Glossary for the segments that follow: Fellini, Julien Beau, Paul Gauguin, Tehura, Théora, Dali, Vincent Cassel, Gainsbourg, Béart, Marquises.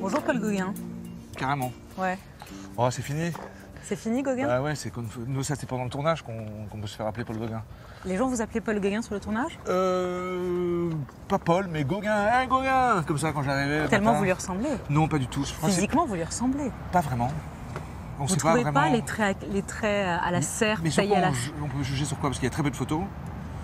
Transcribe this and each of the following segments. Bonjour Paul Gauguin. Carrément. Ouais. Oh, c'est fini. C'est fini Gauguin? Ah ouais, c'est comme nous, ça c'est pendant le tournage qu'on peut se faire appeler Paul Gauguin. Les gens vous appelaient Paul Gauguin sur le tournage? Pas Paul, mais Gauguin, hein, Gauguin. Comme ça quand j'arrivais. Tellement vous lui ressemblez? Non, pas du tout. Physiquement, vous lui ressemblez? Pas vraiment. On vous ne trouvez pas les traits à la serre, taillés à la... On peut juger sur quoi? Parce qu'il y a très peu de photos.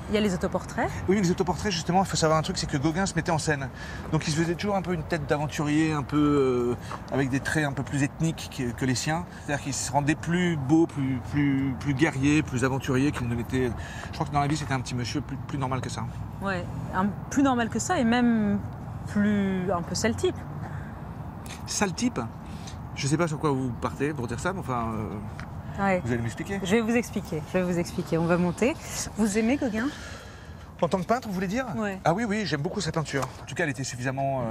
Il y a les autoportraits. Oui, mais les autoportraits, justement, il faut savoir un truc, c'est que Gauguin se mettait en scène. Donc il se faisait toujours un peu une tête d'aventurier, un peu avec des traits un peu plus ethniques que les siens. C'est-à-dire qu'il se rendait plus beau, plus guerrier, plus aventurier qu'il ne l'était. Je crois que dans la vie, c'était un petit monsieur plus normal que ça. Ouais, plus normal que ça et même plus un peu sale type. Sale type? Je ne sais pas sur quoi vous partez pour dire ça, mais enfin... Ouais. Vous allez m'expliquer? Je vais vous expliquer, je vais vous expliquer, on va monter. Vous aimez Gauguin? En tant que peintre, vous voulez dire? Ouais. Ah oui, oui, j'aime beaucoup sa peinture. En tout cas, elle était suffisamment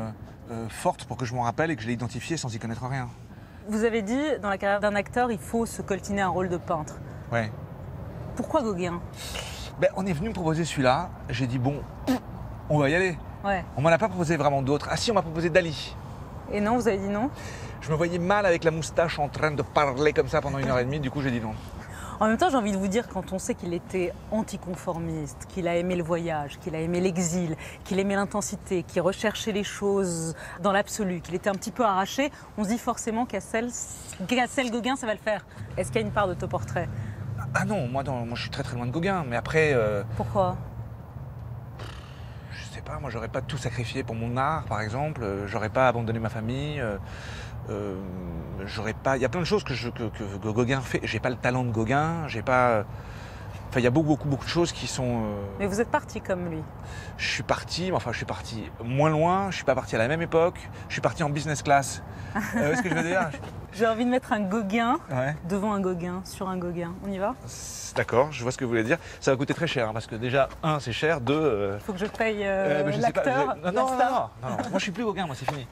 forte pour que je m'en rappelle et que je l'ai identifiée sans y connaître rien. Vous avez dit, dans la carrière d'un acteur, il faut se coltiner un rôle de peintre. Ouais. Pourquoi Gauguin? Ben, on est venu me proposer celui-là, j'ai dit bon, on va y aller. Ouais. On m'en a pas proposé vraiment d'autres. Ah si, on m'a proposé Dali. Et non, vous avez dit non? Je me voyais mal avec la moustache en train de parler comme ça pendant 1h30, du coup j'ai dit non. En même temps, j'ai envie de vous dire, quand on sait qu'il était anticonformiste, qu'il a aimé le voyage, qu'il a aimé l'exil, qu'il aimait l'intensité, qu'il recherchait les choses dans l'absolu, qu'il était un petit peu arraché, on se dit forcément Cassel-Gauguin, ça va le faire. Est-ce qu'il y a une part d'autoportrait? Ah non, moi je suis très très loin de Gauguin, mais après... Pourquoi? Je sais pas, moi j'aurais pas tout sacrifié pour mon art, par exemple, j'aurais pas abandonné ma famille... il y a plein de choses que Gauguin fait. J'ai pas le talent de Gauguin, j'ai pas... Enfin, il y a beaucoup de choses qui sont... Mais vous êtes parti comme lui? Je suis parti, mais enfin, je suis parti moins loin, je suis pas parti à la même époque, je suis parti en business class. Est-ce que je veux dire? J'ai envie de mettre un Gauguin devant un Gauguin, sur un Gauguin. On y va? D'accord, je vois ce que vous voulez dire. Ça va coûter très cher, hein, parce que déjà, un, c'est cher, deux... Faut que je paye l'acteur, la star. Non, moi je suis plus Gauguin, moi c'est fini.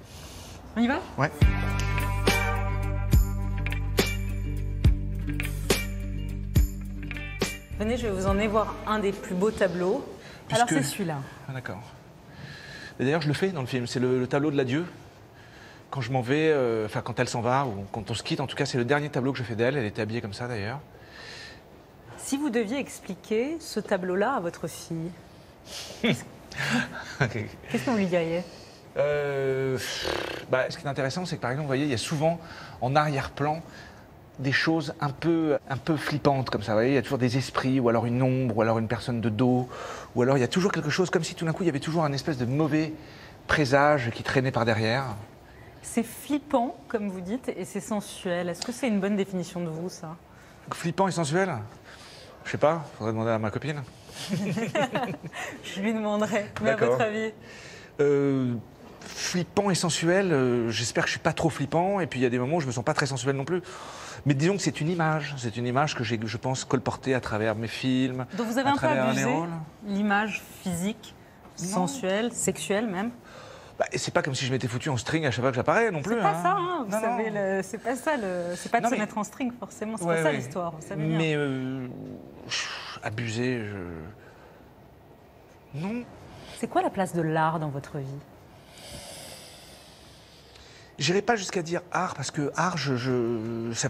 On y va? Ouais. Venez, je vais vous emmener voir un des plus beaux tableaux. Alors c'est celui-là. Ah, d'accord. D'ailleurs, je le fais dans le film. C'est le tableau de l'adieu. Quand je m'en vais, enfin quand elle s'en va ou quand on se quitte, en tout cas, c'est le dernier tableau que je fais d'elle. Elle était habillée comme ça d'ailleurs. Si vous deviez expliquer ce tableau-là à votre fille, qu'est-ce que vous lui diriez? Ce qui est intéressant, c'est que par exemple, vous voyez, il y a souvent en arrière-plan des choses un peu flippantes comme ça. Vous voyez, il y a toujours des esprits, ou alors une ombre, ou alors une personne de dos, ou alors il y a toujours quelque chose comme si tout d'un coup il y avait toujours un espèce de mauvais présage qui traînait par derrière. C'est flippant, comme vous dites, et c'est sensuel. Est-ce que c'est une bonne définition de vous, ça? Flippant et sensuel? Je sais pas, faudrait demander à ma copine. Je lui demanderai, mais à votre avis? Flippant et sensuel, j'espère que je ne suis pas trop flippant, et puis il y a des moments où je ne me sens pas très sensuel non plus. Mais disons que c'est une image que j'ai, je pense, colportée à travers mes films. Donc vous avez un peu abusé l'image physique, sensuelle, sexuelle même? Bah, c'est pas comme si je m'étais foutu en string à chaque fois que j'apparais non plus. C'est pas ça, hein, vous savez, c'est pas ça, c'est pas de se mettre en string forcément, c'est pas ça l'histoire, vous savez bien. Mais abusé, non. C'est quoi la place de l'art dans votre vie? Je n'irai pas jusqu'à dire art, parce que art,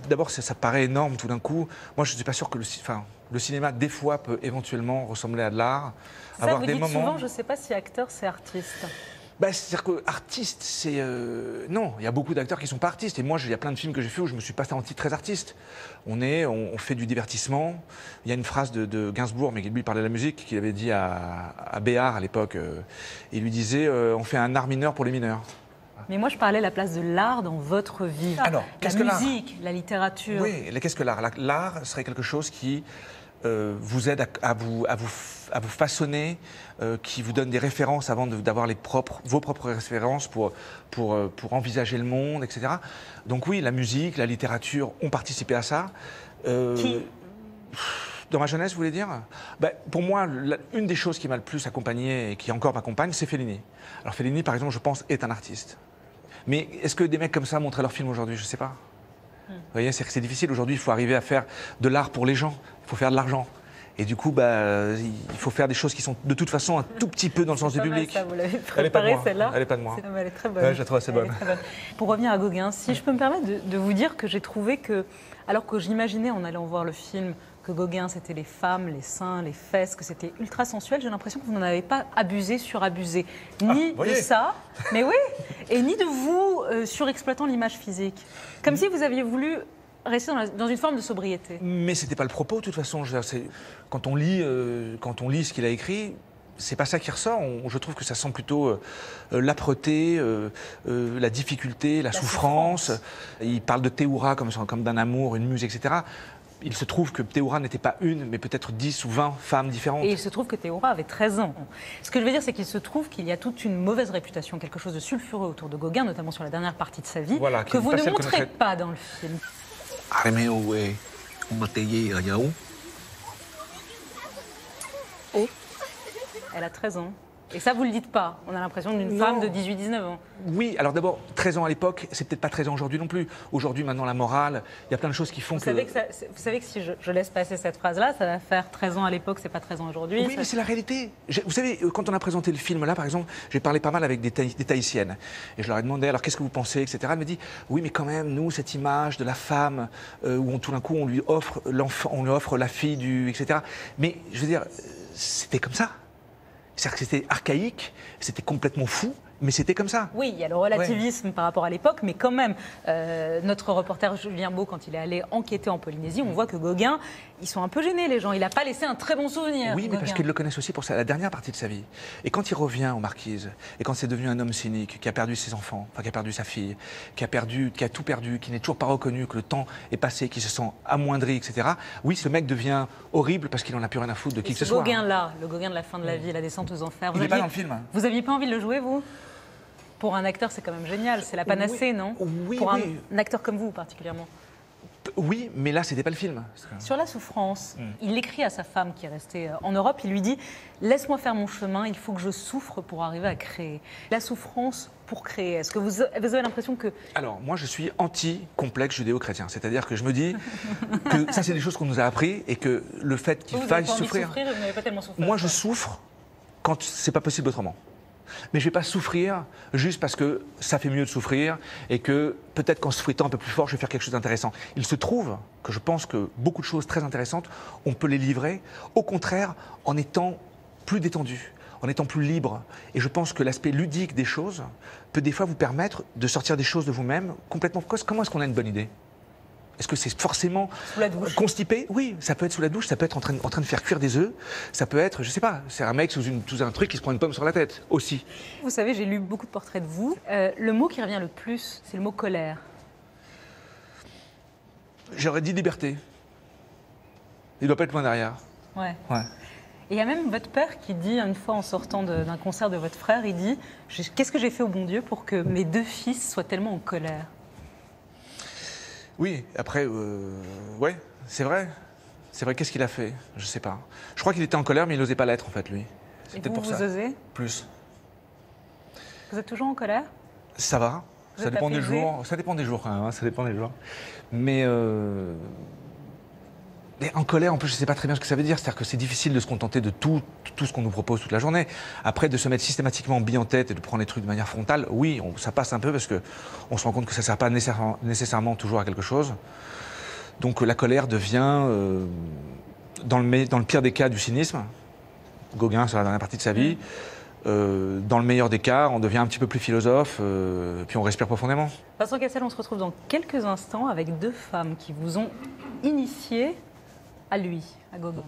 d'abord, ça paraît énorme tout d'un coup. Moi, je ne suis pas sûr que le cinéma, des fois, peut éventuellement ressembler à de l'art. Ça, vous dites souvent, je ne sais pas si acteur, c'est artiste. Bah, c'est-à-dire que artiste, c'est... Non, il y a beaucoup d'acteurs qui ne sont pas artistes. Et moi, il y a plein de films que j'ai fait où je ne me suis pas senti très artiste. On fait du divertissement. Il y a une phrase de Gainsbourg, mais lui, il parlait de la musique, qu'il avait dit à Béart à l'époque. Il lui disait, on fait un art mineur pour les mineurs. Mais moi, je parlais de la place de l'art dans votre vie. Alors, la musique, la littérature. Oui, qu'est-ce que l'art? L'art serait quelque chose qui vous aide à vous façonner, qui vous donne des références avant d'avoir vos propres références pour envisager le monde, etc. Donc oui, la musique, la littérature ont participé à ça. Qui? Dans ma jeunesse, vous voulez dire? Pour moi, une des choses qui m'a le plus accompagné et qui encore m'accompagne, c'est Fellini. Alors Fellini, par exemple, je pense, est un artiste. Mais est-ce que des mecs comme ça montraient leurs films aujourd'hui? Je ne sais pas. Vous voyez, c'est difficile. Aujourd'hui, il faut arriver à faire de l'art pour les gens. Il faut faire de l'argent. Et du coup, il faut faire des choses qui sont de toute façon un tout petit peu dans le sens du public. Ça, vous l'avez préparée, celle-là. Elle n'est pas de moi. Elle est très bonne. Ouais, je la trouve assez bonne. Pour revenir à Gauguin, si je peux me permettre de vous dire que j'ai trouvé que, alors que j'imaginais en allant voir le film, que Gauguin c'était les femmes, les seins, les fesses, que c'était ultra sensuel, j'ai l'impression que vous n'en avez pas abusé, surabusé. Ni de ça, mais oui, et ni de vous surexploitant l'image physique. Comme si vous aviez voulu rester dans une forme de sobriété. Mais ce n'était pas le propos, de toute façon. Quand on lit ce qu'il a écrit, c'est pas ça qui ressort. Je trouve que ça sent plutôt l'âpreté, la difficulté, la souffrance. Il parle de Tehura comme d'un amour, une muse, etc. Il se trouve que Théora n'était pas une, mais peut-être 10 ou 20 femmes différentes. Et il se trouve que Théora avait 13 ans. Ce que je veux dire, c'est qu'il se trouve qu'il y a toute une mauvaise réputation, quelque chose de sulfureux autour de Gauguin, notamment sur la dernière partie de sa vie, voilà, que vous ne montrez pas dans le film. Oh, elle a 13 ans. Et ça, vous ne le dites pas. On a l'impression d'une femme de 18-19 ans. Oui, alors d'abord, 13 ans à l'époque, c'est peut-être pas 13 ans aujourd'hui non plus. Aujourd'hui, maintenant, la morale, il y a plein de choses qui font que... Vous savez que si je laisse passer cette phrase-là, ça va faire 13 ans à l'époque, c'est pas 13 ans aujourd'hui. Oui, mais c'est la réalité. Vous savez, quand on a présenté le film, là, par exemple, j'ai parlé pas mal avec des Tahitiennes. Et je leur ai demandé, alors qu'est-ce que vous pensez, etc. Elle me dit, oui, mais quand même, nous, cette image de la femme, où tout d'un coup, on lui offre l'enfant, on lui offre la fille, etc. Mais, je veux dire, c'était comme ça. C'est-à-dire que c'était archaïque, c'était complètement fou, mais c'était comme ça. Oui, il y a le relativisme par rapport à l'époque, mais quand même, notre reporter Julien Beau, quand il est allé enquêter en Polynésie, on voit que Gauguin, ils sont un peu gênés, les gens. Il n'a pas laissé un très bon souvenir. Oui, mais parce qu'ils le connaissent aussi pour ça, la dernière partie de sa vie. Et quand il revient aux Marquises, et quand c'est devenu un homme cynique, qui a perdu ses enfants, enfin, qui a perdu sa fille, qui a tout perdu, qui n'est toujours pas reconnu, que le temps est passé, qui se sent amoindri, etc. Oui, ce mec devient horrible parce qu'il n'en a plus rien à foutre de qui que ce soit. Le Gauguin de la fin de la vie, la descente aux enfers. Il n'est pas dans le film. Vous n'aviez pas envie de le jouer, vous ? Pour un acteur, c'est quand même génial. C'est la panacée, non ? Oui, pour un acteur comme vous, particulièrement. Oui, mais là, c'était pas le film. Sur la souffrance, il écrit à sa femme qui est restée en Europe, il lui dit « Laisse-moi faire mon chemin, il faut que je souffre pour arriver à créer. » La souffrance pour créer, est-ce que vous avez l'impression que... Alors, moi, je suis anti-complexe judéo-chrétien. C'est-à-dire que je me dis que ça, c'est des choses qu'on nous a appris et que le fait qu'il faille souffrir... Vous n'avez pas tellement souffert. Moi, je souffre quand c'est pas possible autrement. Mais je ne vais pas souffrir juste parce que ça fait mieux de souffrir et que peut-être qu'en se frittant un peu plus fort, je vais faire quelque chose d'intéressant. Il se trouve que je pense que beaucoup de choses très intéressantes, on peut les livrer, au contraire, en étant plus détendu, en étant plus libre. Et je pense que l'aspect ludique des choses peut des fois vous permettre de sortir des choses de vous-même complètement. Comment est-ce qu'on a une bonne idée ? Est-ce que c'est forcément constipé? Oui, ça peut être sous la douche, ça peut être en train de faire cuire des œufs, ça peut être, je sais pas, c'est un mec sous un truc qui se prend une pomme sur la tête aussi. Vous savez, j'ai lu beaucoup de portraits de vous. Le mot qui revient le plus, c'est le mot colère. J'aurais dit liberté. Il doit pas être loin derrière. Ouais. Ouais. Et il y a même votre père qui dit, une fois en sortant d'un concert de votre frère, il dit « Qu'est-ce que j'ai fait au bon Dieu pour que mes deux fils soient tellement en colère ?» Oui, après, ouais, c'est vrai. C'est vrai, qu'est-ce qu'il a fait? Je sais pas. Je crois qu'il était en colère, mais il n'osait pas l'être, en fait, lui. C'est peut-être pour ça. Vous osez? Plus. Vous êtes toujours en colère? Ça va. Ça dépend des jours. Ça dépend des jours, quand même. Hein. Ça dépend des jours. Mais en colère, en plus, je ne sais pas très bien ce que ça veut dire. C'est-à-dire que c'est difficile de se contenter de tout ce qu'on nous propose toute la journée. Après, de se mettre systématiquement en bille en tête et de prendre les trucs de manière frontale, oui, ça passe un peu parce qu'on se rend compte que ça ne sert pas nécessairement toujours à quelque chose. Donc la colère devient, dans le pire des cas, du cynisme. Gauguin, sur la dernière partie de sa vie. Dans le meilleur des cas, on devient un petit peu plus philosophe, puis on respire profondément. Vincent Cassel, on se retrouve dans quelques instants avec deux femmes qui vous ont initié à lui, à Gauguin.